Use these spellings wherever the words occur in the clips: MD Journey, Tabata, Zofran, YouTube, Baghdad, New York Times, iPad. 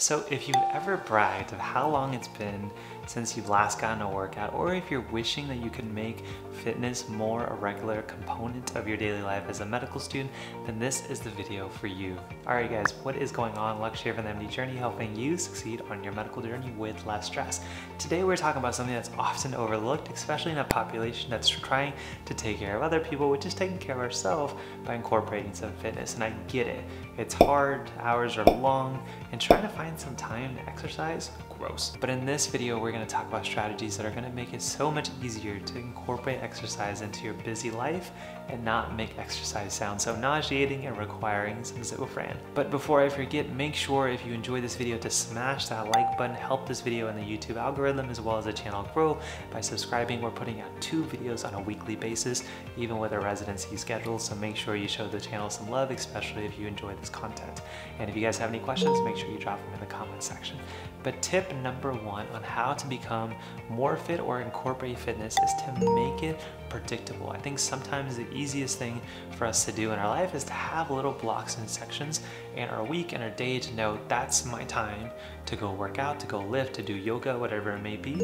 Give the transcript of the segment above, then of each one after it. So if you've ever bragged of how long it's been since you've last gotten a workout, or if you're wishing that you could make fitness more a regular component of your daily life as a medical student, then this is the video for you. Alright guys, what is going on? Lux here from the MD Journey, helping you succeed on your medical journey with less stress. Today we're talking about something that's often overlooked, especially in a population that's trying to take care of other people, which is taking care of ourselves by incorporating some fitness. And I get it, it's hard, hours are long, and trying to find some time to exercise? Gross. But in this video, we're going to talk about strategies that are going to make it so much easier to incorporate exercise into your busy life and not make exercise sound so nauseating and requiring some Zofran. But before I forget, make sure if you enjoyed this video to smash that like button, help this video in the YouTube algorithm as well as the channel grow by subscribing. We're putting out 2 videos on a weekly basis, even with a residency schedule, so make sure you show the channel some love, especially if you enjoy this content. And if you guys have any questions, make sure you drop them in the comment section. But tip number 1 on how to become more fit or incorporate fitness is to make it predictable. I think sometimes the easiest thing for us to do in our life is to have little blocks and sections in our week and our day to know that's my time to go work out, to go lift, to do yoga, whatever it may be.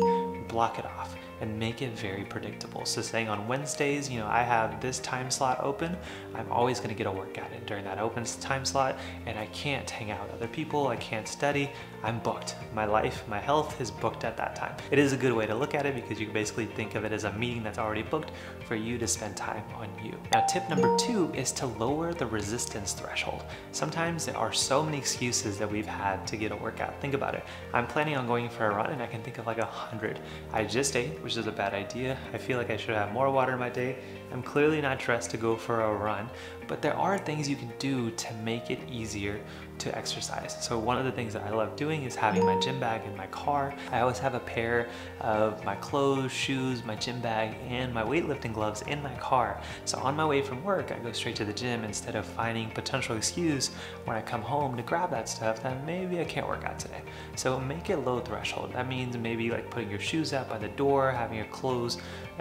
Block it off and make it very predictable. So saying on Wednesdays, you know, I have this time slot open, I'm always gonna get a workout in during that open time slot, and I can't hang out with other people, I can't study, I'm booked. My life, my health is booked at that time. It is a good way to look at it because you can basically think of it as a meeting that's already booked for you to spend time on you. Now, tip number 2 is to lower the resistance threshold. Sometimes there are so many excuses that we've had to get a workout. Think about it. I'm planning on going for a run and I can think of like 100. I just ate, which is a bad idea. I feel like I should have more water in my day. I'm clearly not dressed to go for a run, but there are things you can do to make it easier to exercise. So one of the things that I love doing is having my gym bag in my car. I always have a pair of my clothes, shoes, my gym bag, and my weightlifting gloves in my car. So on my way from work, I go straight to the gym instead of finding potential excuse when I come home to grab that stuff that maybe I can't work out today. So make it low threshold. That means maybe like putting your shoes out by the door, having your clothes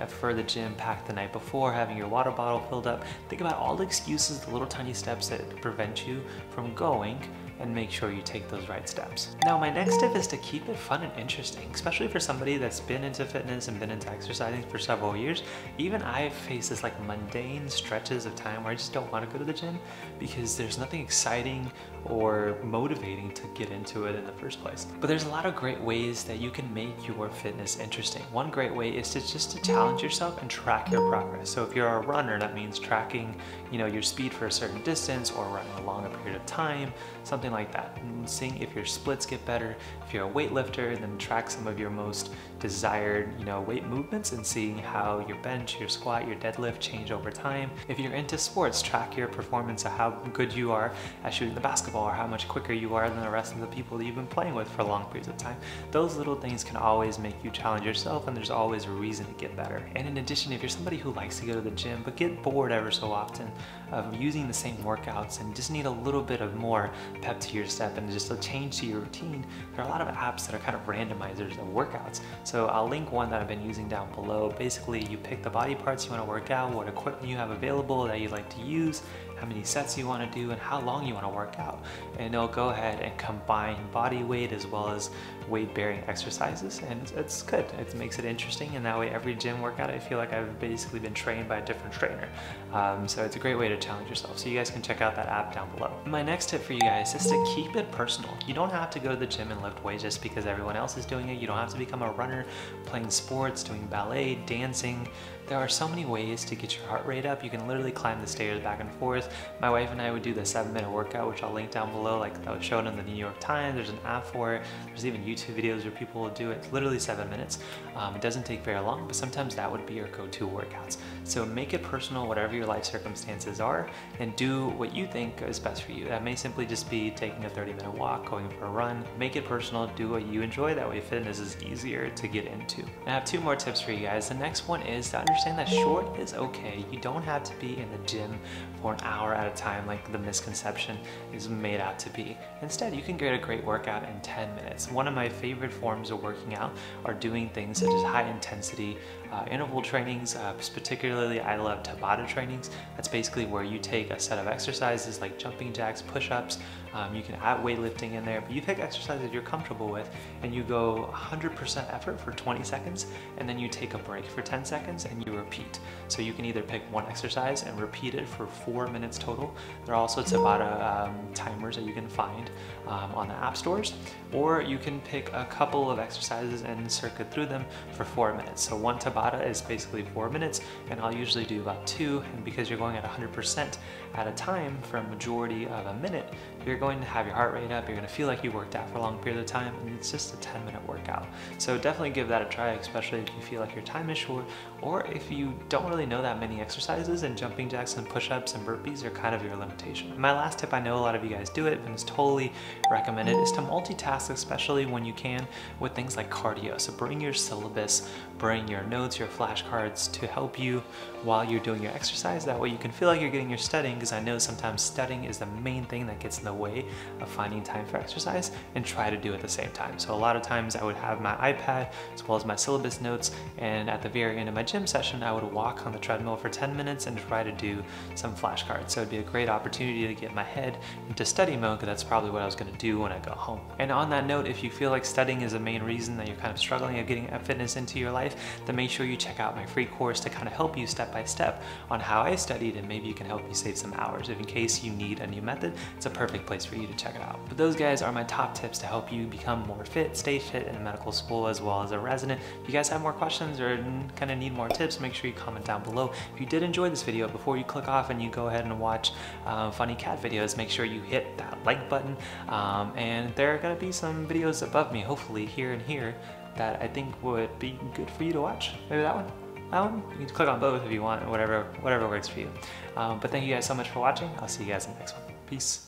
for the gym packed the night before, having your water bottle filled up. Think about all the excuses, the little tiny steps that prevent you from going, and make sure you take those right steps. Now, my next tip is to keep it fun and interesting, especially for somebody that's been into fitness and been into exercising for several years. Even I face this like mundane stretches of time where I just don't want to go to the gym because there's nothing exciting or motivating to get into it in the first place. But there's a lot of great ways that you can make your fitness interesting. One great way is to just to challenge yourself and track your progress. So if you're a runner, that means tracking, you know, your speed for a certain distance or running along a period of time, something like that, and seeing if your splits get better. If you're a weightlifter, then track some of your most desired, you know, weight movements and seeing how your bench, your squat, your deadlift change over time. If you're into sports, track your performance of how good you are at shooting the basketball or how much quicker you are than the rest of the people that you've been playing with for long periods of time. Those little things can always make you challenge yourself, and there's always a reason to get better. And in addition, if you're somebody who likes to go to the gym but get bored ever so often of using the same workouts and just need a little bit of more pep to your step and just a change to your routine, there are a lot of apps that are kind of randomizers of workouts. So I'll link one that I've been using down below. Basically, you pick the body parts you want to work out, what equipment you have available that you like to use, how many sets you want to do, and how long you want to work out. And it'll go ahead and combine body weight as well as weight-bearing exercises, and it's good. It makes it interesting, and that way every gym workout, I feel like I've basically been trained by a different trainer. So it's a great way to challenge yourself. So you guys can check out that app down below. My next tip for you guys is to keep it personal. You don't have to go to the gym and lift weights just because everyone else is doing it. You don't have to become a runner, playing sports, doing ballet, dancing. There are so many ways to get your heart rate up. You can literally climb the stairs back and forth. My wife and I would do the 7-minute workout, which I'll link down below, like I was shown in the New York Times. There's an app for it. There's even YouTube videos where people will do it. It's literally 7 minutes. It doesn't take very long, but sometimes that would be your go-to workouts. So make it personal, whatever your life circumstances are, and do what you think is best for you. That may simply just be taking a 30-minute walk, going for a run. Make it personal, do what you enjoy. That way fitness is easier to get into. And I have 2 more tips for you guys. The next one is to understand that short is okay. You don't have to be in the gym for an hour at a time like the misconception is made out to be. Instead, you can get a great workout in 10 minutes. One of my favorite forms of working out are doing things such as high intensity interval trainings. Particularly, I love Tabata trainings. That's basically where you take a set of exercises like jumping jacks, push-ups, You can add weightlifting in there, but you pick exercises you're comfortable with and you go 100% effort for 20 seconds and then you take a break for 10 seconds and you repeat. So you can either pick one exercise and repeat it for 4 minutes total. There are all sorts of Tabata timers that you can find on the app stores, or you can pick a couple of exercises and circuit through them for 4 minutes. So one Tabata is basically 4 minutes and I'll usually do about two, and because you're going at 100% at a time for a majority of a minute, you're going to have your heart rate up, you're going to feel like you worked out for a long period of time, and it's just a 10-minute workout. So definitely give that a try, especially if you feel like your time is short, or if you don't really know that many exercises and jumping jacks and push-ups and burpees are kind of your limitation. My last tip, I know a lot of you guys do it and it's totally recommended, is to multitask, especially when you can, with things like cardio. So bring your syllabus, bring your notes, your flashcards to help you while you're doing your exercise. That way you can feel like you're getting your studying, because I know sometimes studying is the main thing that gets in the way of finding time for exercise, and try to do it at the same time. So a lot of times I would have my iPad as well as my syllabus notes, and at the very end of my gym session I would walk on the treadmill for 10 minutes and try to do some flashcards. So it'd be a great opportunity to get my head into study mode, because that's probably what I was going to do when I go home. And on that note, if you feel like studying is the main reason that you're kind of struggling at getting fitness into your life, then make sure you check out my free course to kind of help you step by step on how I studied, and maybe it can help you save some hours. If in case you need a new method, it's a perfect place for you to check it out. But those guys are my top tips to help you become more fit, stay fit in medical school as well as a resident. If you guys have more questions or kind of need more tips, make sure you comment down below. If you did enjoy this video, before you click off and you go ahead and watch funny cat videos, make sure you hit that like button. And there are gonna be some videos above me, hopefully here and here, that I think would be good for you to watch. Maybe that one? That one? You can click on both if you want, whatever works for you. But thank you guys so much for watching. I'll see you guys in the next one. Peace.